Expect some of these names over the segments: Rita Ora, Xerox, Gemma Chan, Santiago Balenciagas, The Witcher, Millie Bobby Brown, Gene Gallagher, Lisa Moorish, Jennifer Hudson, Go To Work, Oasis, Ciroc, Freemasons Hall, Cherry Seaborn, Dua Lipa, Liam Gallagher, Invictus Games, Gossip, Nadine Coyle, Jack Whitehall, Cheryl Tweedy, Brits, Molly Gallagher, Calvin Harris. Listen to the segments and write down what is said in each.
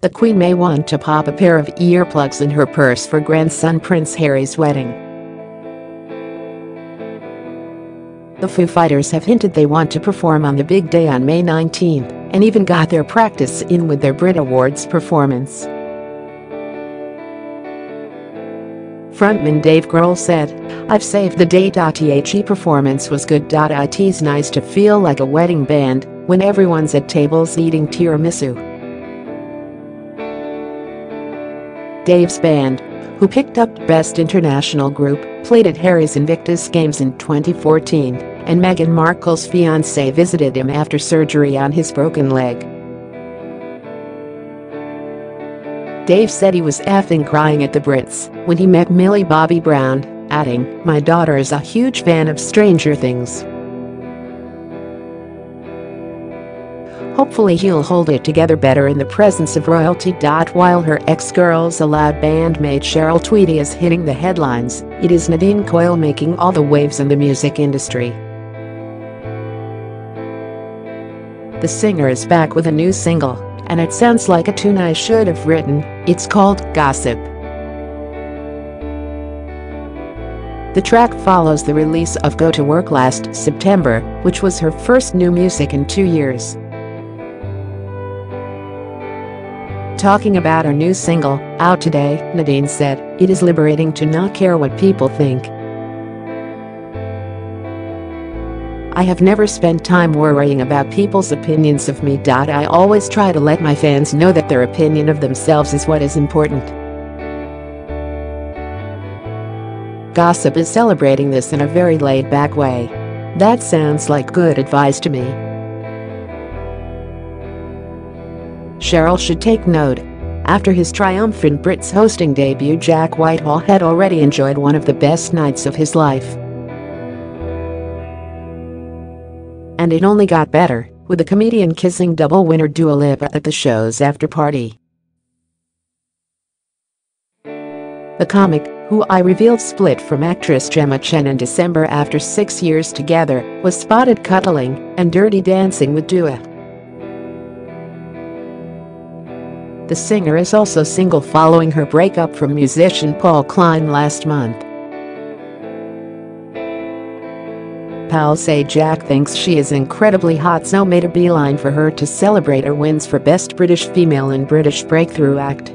The Queen may want to pop a pair of earplugs in her purse for grandson Prince Harry's wedding. The Foo Fighters have hinted they want to perform on the big day on May 19th, and even got their practice in with their Brit Awards performance. Frontman Dave Grohl said, "I've saved the date. The performance was good. It's nice to feel like a wedding band when everyone's at tables eating tiramisu." Dave's band, who picked up Best International Group, played at Harry's Invictus Games in 2014, and Meghan Markle's fiancé visited him after surgery on his broken leg. Dave said he was effing crying at the Brits when he met Millie Bobby Brown, adding, "My daughter is a huge fan of Stranger Things. Hopefully he'll hold it together better in the presence of royalty." While her ex-Girls Aloud bandmate Cheryl Tweedy is hitting the headlines, it is Nadine Coyle making all the waves in the music industry. The singer is back with a new single, and it sounds like a tune I should have written. It's called Gossip. The track follows the release of Go to Work last September, which was her first new music in 2 years. Talking about her new single, out today, Nadine said, "It is liberating to not care what people think. I have never spent time worrying about people's opinions of me. I always try to let my fans know that their opinion of themselves is what is important." Gossip is celebrating this in a very laid-back way. "That sounds like good advice to me. Cheryl should take note." After his triumphant Brits hosting debut, Jack Whitehall had already enjoyed one of the best nights of his life. And it only got better, with the comedian kissing double winner Dua Lipa at the show's after-party. The comic, who I revealed split from actress Gemma Chan in December after 6 years together, was spotted cuddling and dirty dancing with Dua. The singer is also single following her breakup from musician Paul Klein last month. Pals say Jack thinks she is incredibly hot, so made a beeline for her to celebrate her wins for Best British Female in British Breakthrough Act.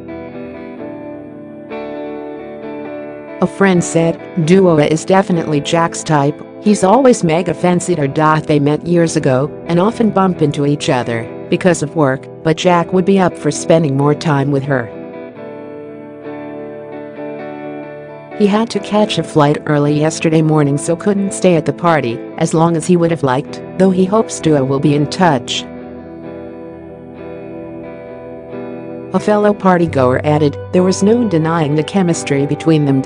A friend said, "Dua is definitely Jack's type. He's always mega fancied her. They met years ago and often bump into each other because of work, but Jack would be up for spending more time with her. He had to catch a flight early yesterday morning, so couldn't stay at the party as long as he would have liked, though he hopes Dua will be in touch." A fellow partygoer added, "There was no denying the chemistry between them.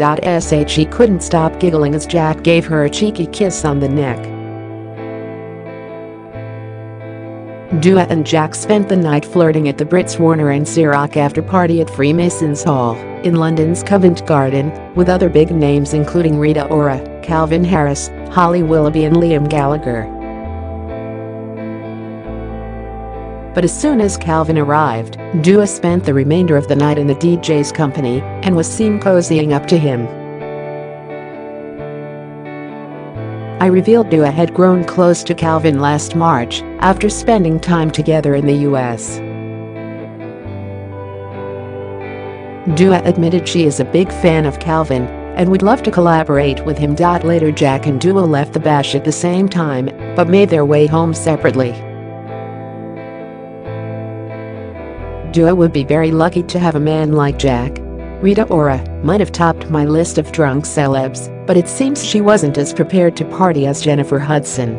She couldn't stop giggling as Jack gave her a cheeky kiss on the neck." Dua and Jack spent the night flirting at the Brits Warner and Xerox after-party at Freemasons Hall in London's Covent Garden, with other big names including Rita Ora, Calvin Harris, Holly Willoughby and Liam Gallagher. But as soon as Calvin arrived, Dua spent the remainder of the night in the DJ's company and was seen cozying up to him. I revealed Dua had grown close to Calvin last March after spending time together in the US. Dua admitted she is a big fan of Calvin and would love to collaborate with him. Later, Jack and Dua left the bash at the same time but made their way home separately. Dua would be very lucky to have a man like Jack. Rita Ora might have topped my list of drunk celebs, but it seems she wasn't as prepared to party as Jennifer Hudson.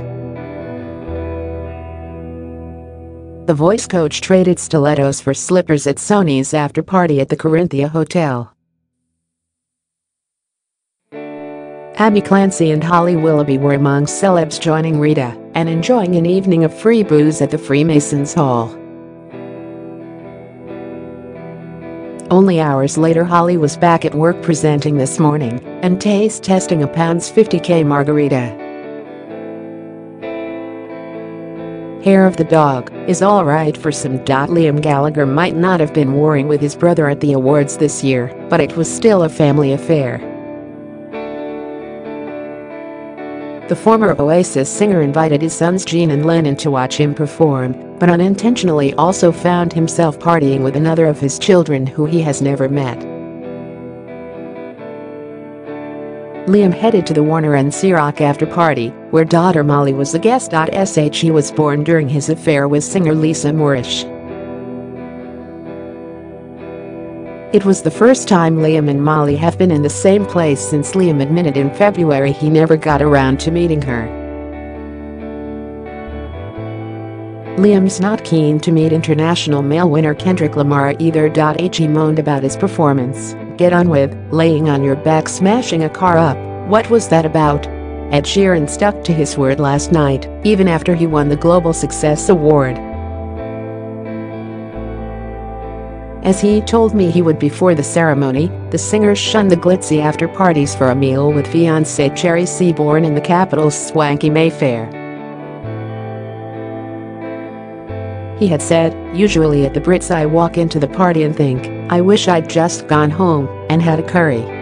The Voice coach traded stilettos for slippers at Sony's after-party at the Corinthia Hotel. Abby Clancy and Holly Willoughby were among celebs joining Rita and enjoying an evening of free booze at the Freemasons Hall. Only hours later, Holly was back at work presenting This Morning and taste testing a £50k margarita. hair of the dog is all right for some. Liam Gallagher might not have been warring with his brother at the awards this year, but it was still a family affair. The former Oasis singer invited his sons Gene and Lennon to watch him perform, but unintentionally also found himself partying with another of his children who he has never met. Liam headed to the Warner and Ciroc after-party, where daughter Molly was a guest. She was born during his affair with singer Lisa Moorish. It was the first time Liam and Molly have been in the same place since Liam admitted in February he never got around to meeting her. Liam's not keen to meet international male winner Kendrick Lamar either. He moaned about his performance. "Get on with laying on your back, smashing a car up. What was that about?" Ed Sheeran stuck to his word last night, even after he won the Global Success Award. "As he told me he would before the ceremony," the singer shunned the glitzy after-parties for a meal with fiancée Cherry Seaborn in the capital's swanky Mayfair. He had said, "Usually at the Brits I walk into the party and think, I wish I'd just gone home and had a curry.